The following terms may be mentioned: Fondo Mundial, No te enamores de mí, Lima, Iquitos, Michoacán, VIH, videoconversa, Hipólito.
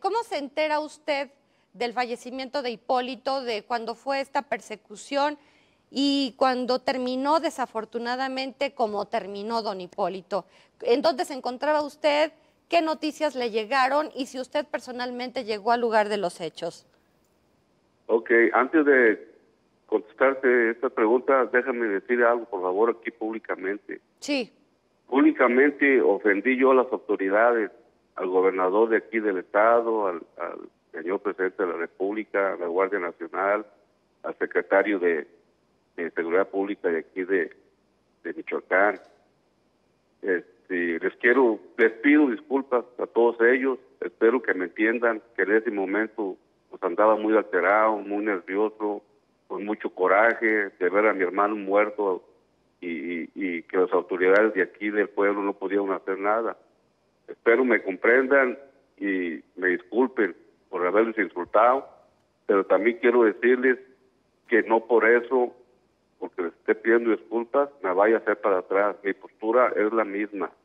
¿Cómo se entera usted del fallecimiento de Hipólito, de cuando fue esta persecución y cuando terminó desafortunadamente como terminó don Hipólito? ¿En dónde se encontraba usted? ¿Qué noticias le llegaron? Y si usted personalmente llegó al lugar de los hechos. Ok, antes de contestarte esta pregunta, déjame decir algo, por favor, aquí públicamente. Sí. Públicamente ofendí yo a las autoridades, al gobernador de aquí del estado, al señor presidente de la República, a la Guardia Nacional, al secretario de Seguridad Pública de aquí de Michoacán. Les pido disculpas a todos ellos, espero que me entiendan, que en ese momento pues andaba muy alterado, muy nervioso, con mucho coraje de ver a mi hermano muerto y que las autoridades de aquí del pueblo no podían hacer nada. Espero me comprendan y me disculpen por haberles insultado, pero también quiero decirles que no por eso, porque les esté pidiendo disculpas, me vaya a hacer para atrás. Mi postura es la misma.